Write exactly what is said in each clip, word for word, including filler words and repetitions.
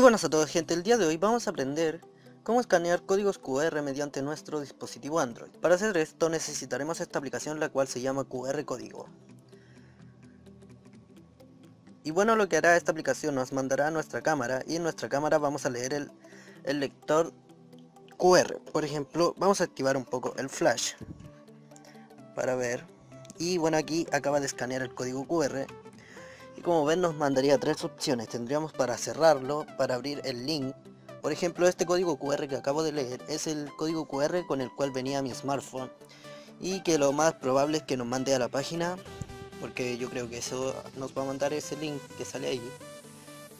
Muy buenas a toda gente, el día de hoy vamos a aprender cómo escanear códigos Q R mediante nuestro dispositivo Android. Para hacer esto necesitaremos esta aplicación, la cual se llama Q R Código. Y bueno, lo que hará esta aplicación nos mandará a nuestra cámara y en nuestra cámara vamos a leer el, el lector Q R. Por ejemplo, vamos a activar un poco el flash para ver. Y bueno, aquí acaba de escanear el código Q R. Y como ven, nos mandaría tres opciones. Tendríamos para cerrarlo, para abrir el link. Por ejemplo, este código Q R que acabo de leer es el código Q R con el cual venía mi smartphone, y que lo más probable es que nos mande a la página, porque yo creo que eso nos va a mandar ese link que sale ahí,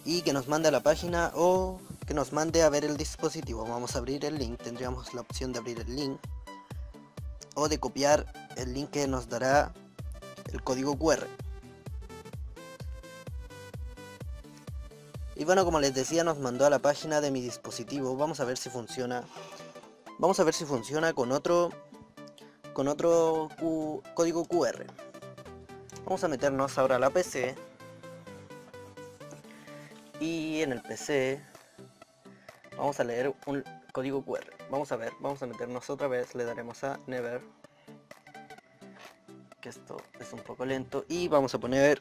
y que nos mande a la página o que nos mande a ver el dispositivo. Vamos a abrir el link, tendríamos la opción de abrir el link o de copiar el link que nos dará el código Q R. Y bueno, como les decía, nos mandó a la página de mi dispositivo. Vamos a ver si funciona. Vamos a ver si funciona con otro con otro Q, código Q R. Vamos a meternos ahora a la P C. Y en el P C vamos a leer un código Q R. Vamos a ver, vamos a meternos otra vez, le daremos a Never. Que esto es un poco lento y vamos a poner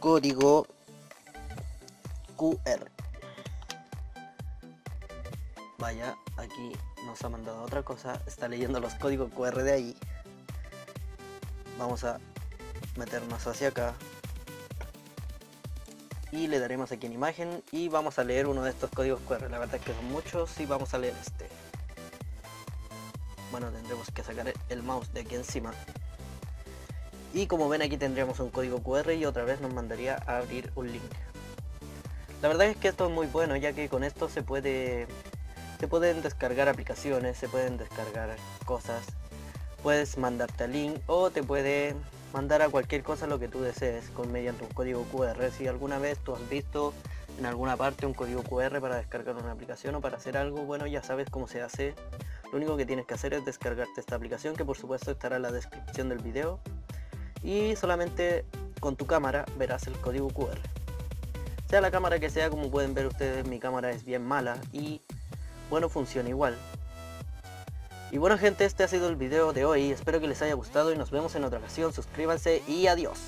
código Q R. Vaya, aquí nos ha mandado otra cosa. Está leyendo los códigos Q R de ahí. Vamos a meternos hacia acá y le daremos aquí en imagen y vamos a leer uno de estos códigos Q R. La verdad es que son muchos y vamos a leer este. Bueno, tendremos que sacar el mouse de aquí encima. Y como ven, aquí tendríamos un código Q R y otra vez nos mandaría a abrir un link. La verdad es que esto es muy bueno, ya que con esto se puede se pueden descargar aplicaciones, se pueden descargar cosas. Puedes mandarte al link o te puede mandar a cualquier cosa lo que tú desees con mediante un código Q R. Si alguna vez tú has visto en alguna parte un código Q R para descargar una aplicación o para hacer algo, bueno, ya sabes cómo se hace. Lo único que tienes que hacer es descargarte esta aplicación, que por supuesto estará en la descripción del video. Y solamente con tu cámara verás el código Q R, sea la cámara que sea. Como pueden ver ustedes, mi cámara es bien mala y bueno, funciona igual. Y bueno gente, este ha sido el video de hoy, espero que les haya gustado y nos vemos en otra ocasión. Suscríbanse y adiós.